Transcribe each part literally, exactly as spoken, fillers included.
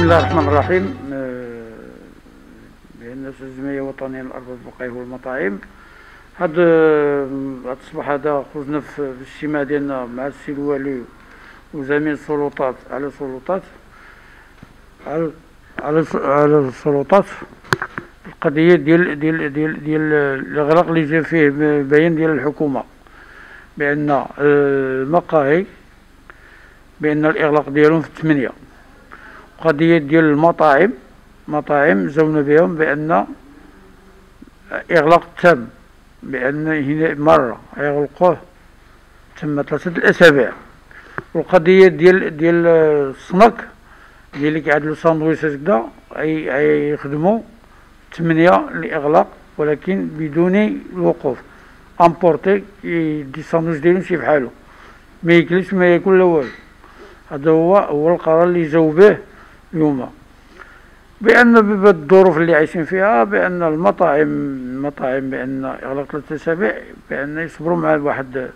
بسم الله الرحمن الرحيم. بأن الجمعية الوطنية للأرباب البقايا والمطاعم هاد الصباح هذا خرجنا في الاجتماع ديالنا مع السي الوالي وجميع السلطات على السلطات على على على السلطات القضية ديال ديال ديال ديال الإغلاق اللي جا فيه بيان ديال الحكومة بأن المقاهي بأن الإغلاق ديالهم في الثمانية. قضية ديال المطاعم مطاعم زونا بهم بأن إغلاق تام، بأن هنا مرة يغلقوه تم ثلاثة الأسابيع. والقضية ديال ديال السناك ديال اللي كيعدلو ساندويشات كدا يخدمو ثمانية لإغلاق ولكن بدون الوقوف، أمبورتي يدي الساندويش ديالو يمشي بحالو ميجلس ما ياكل لا والو. هذا هو هو القرار اللي جاو به اليوم، بأن بالظروف اللي عايشين فيها بأن المطاعم المطاعم بأن إغلاق ثلاثة أسابيع بأن يصبروا مع واحد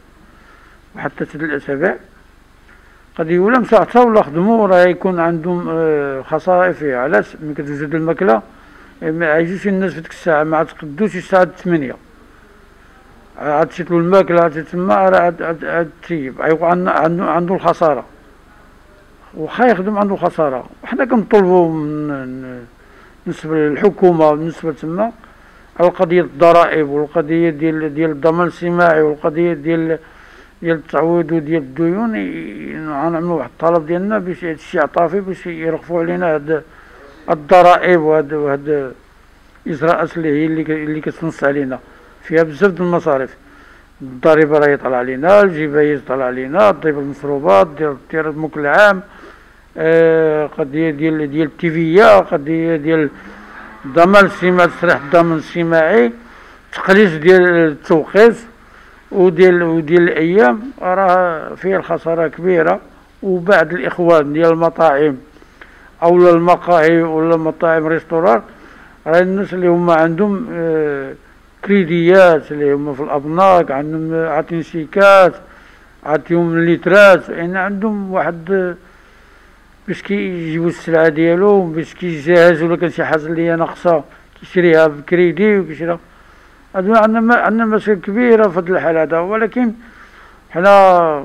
واحد ثلاثة الأسابيع. قد ولا مساع حتى ولا خدموا راه يكون عندهم خسائر فيها. علاش؟ ملي كتوجد الماكلة ما عايشوش الناس في ديك الساعة، ما عاد تقدوش الساعة ثمانية عاد تشتلو الماكلة عاد تما راه عاد عاد تيب عيوقع عندو عندو الخسارة، وخا يخدم عنده خساره. وحنا كنطلبوا من بالنسبه للحكومه بالنسبه تما على قضيه الضرائب والقضيه ديال ديال الضمان الاجتماعي والقضيه ديال ديال التعويض وديال الديون غنعملوا واحد الطلب ديالنا باش هذا الشيء عطافي باش يرخفوا علينا هاد الضرائب وهاد وهاد الاجراءات اللي هي اللي كتنص علينا فيها بزاف د المصاريف. الضريبه راهي طالعه علينا، الجبايز طالعه علينا، الضريبه المشروبات، الضريبه الماكل العام، آه قضيه ديال ديال التيفيه، قضيه ديال الضمان الاجتماعي، تصريح الضمان الاجتماعي، تقليص ديال التوقيت وديال وديال الايام. راه فيه الخساره كبيره. وبعد الاخوان ديال المطاعم اولا المقاهي ولا المطاعم ريستوران راه الناس اللي هما عندهم آه كريديات اللي هما في الابناك عندهم عاطين شيكات عاطيهم الليترات، يعني عندهم واحد باش كيجيبو السلعه ديالهم باش كيجهز ولا كان شي حاجه اللي هي ناقصه كيشريها بكريدي وكيشريها. عندنا عندنا مشاكل كبيره في هاد الحال هذا، ولكن حنا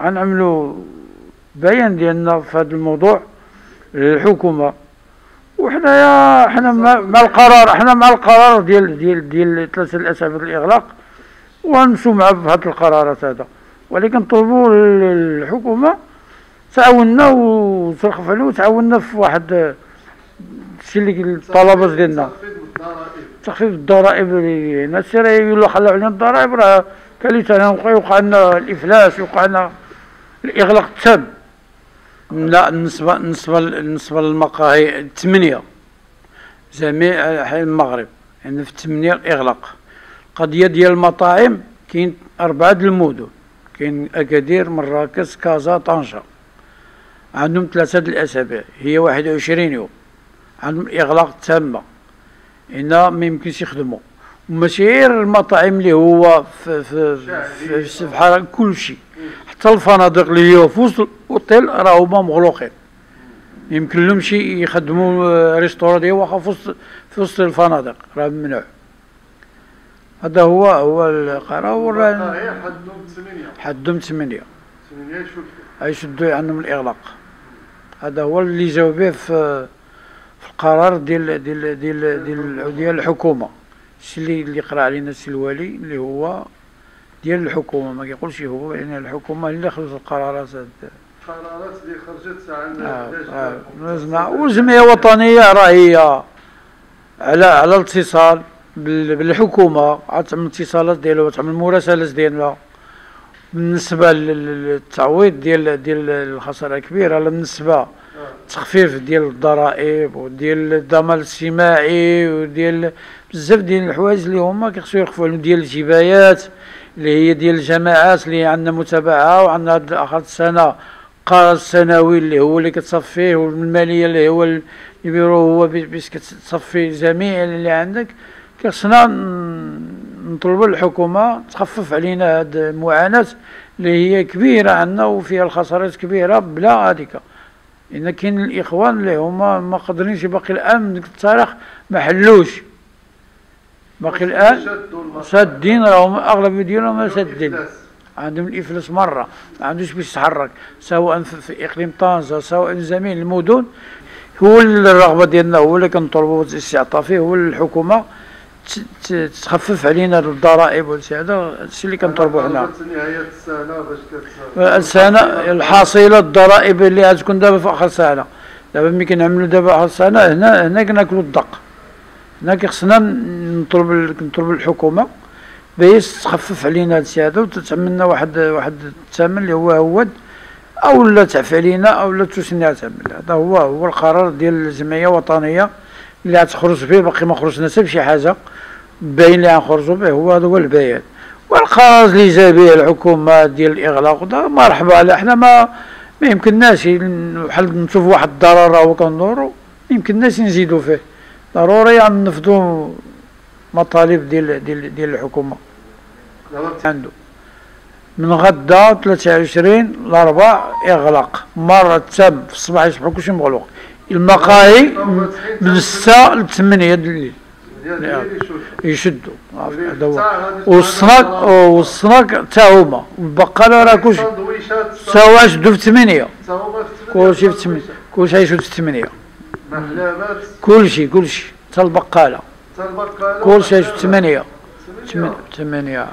غنعملو بيان ديالنا في هاد الموضوع للحكومه. وحنايا حنا مع القرار، حنا مع القرار ديال ديال ديال ثلاثه الاسابيع الاغلاق وغنمشيو مع هاد القرارات هذا، ولكن طلبوا الحكومه تعاوننا وترخف علينا وتعاوننا في واحد الشيء اللي الطلبات ديالنا تخفيض الضرائب. هنا الشيء راه الا خلاو علينا الضرائب راه كليتنا يوقع لنا الافلاس، يوقع لنا الاغلاق التام. لا، بالنسبه بالنسبه بالنسبه للمقاهي ثمانية جميع حي المغرب يعني في ثمانية الاغلاق. القضيه ديال المطاعم كاين اربعه د المدن، كاين اكادير، مراكش، كازا، طنجه، عندهم ثلاثه د الاسابيع هي واحد وعشرين يوم عندهم اغلاق تامه. هنا ما يمكنش يخدموا، وماشي غير المطاعم اللي هو في في في, في بحال كلشي، حتى الفنادق اللي هي في وسط الاوتيل راه هما مغلوقين، يمكن لهم شي يخدموا ريستوران ديال واخا في وسط في وسط الفنادق راه ممنوع. هذا هو هو القرار. حدهم ثمانية حدهم ثمانية ثمانية يشدوا عنهم الاغلاق. هذا هو اللي جاوا به في في القرار ديال ديال ديال ديال ديال الحكومه، الشيء اللي اللي قرا علينا السي الوالي اللي هو ديال الحكومه، ما كيقولش هو يعني الحكومه اللي خرجت القرارات القرارات اللي خرجت عندنا. والجمعيه الوطنيه راه هي على على الاتصال بالحكومه، عاد تعمل اتصالات ديالها وتعمل مراسلات ديالها بالنسبه للتعويض ديال ديال الخساره الكبيره، بالنسبه تخفيف ديال الضرائب وديال الضمان الاجتماعي وديال بزاف ديال الحوايج اللي هما كيخصو يرخفو عليهم، ديال الجبايات اللي هي ديال الجماعات اللي عندنا متابعه. وعندنا هاد اخر السنه القرار السنوي اللي هو اللي كتصفيه، والماليه اللي هو اللي بيرو هو باش كتصفي جميع اللي عندك. كيخصنا نطلبوا الحكومه تخفف علينا هاد المعاناه اللي هي كبيره عندنا وفيها الخسارات كبيره بلا هاديك. لأن كاين الإخوان اللي هما ما قادرينش باقي الآن ديك التاريخ ما حلوش باقي الآن سادين، راهم أغلب ديالهم ما سادين، عندهم الإفلاس مرة، ما عندوش باش يتحرك سواء في إقليم طنجة سواء جميع المدن. هو الرغبة ديالنا، هو اللي كنطلبوا الاستعطاف فيه، هو الحكومة تخفف علينا الضرائب وهادشي، هذا الشيء اللي كنطلبوا حنا. نهاية السنة باش السنة الحصيلة الضرائب اللي غتكون دابا في آخر سنة، دابا ملي كنعملوا دابا آخر سنة هنا هنا كناكلوا الدق، هنا كيخصنا نطلب كنطلبوا الحكومة باش تخفف علينا هادشي هذا وتتعمل لنا واحد واحد الثمن اللي هو هود، أو لا تعفي علينا أو لا تسنى تعمل. هذا هو هو القرار ديال الجمعية الوطنية اللي غتخرج به، باقي ما خرجنا حتى بشي حاجه باين اللي غنخرجوا به، هو هذا هو البيان. والقرار اللي جا به الحكومه ديال الاغلاق وده مرحبا على، حنا ما ما يمكنناش بحال نشوف واحد الضرر راهو كندورو ما يمكنناش نزيدوا فيه، ضروري نفذوا مطالب ديال ديال ديال الحكومه. عنده من غدا ثلاثة وعشرين الاربعاء اغلاق مره تام في الصباح، يصبحوا كلشي مغلوق، المقاهي من ستة ل ثمانية د الليل يشدوا. هذا هو، والسناك والسناك حتى هما، والبقاله راه كلشي حتى هو شدوا في ثمانية، كلشي في ثمانية، كلشي يشد في ثمانية، كلشي كلشي حتى البقاله حتى البقاله كلشي يشد في ثمانية ثمانية.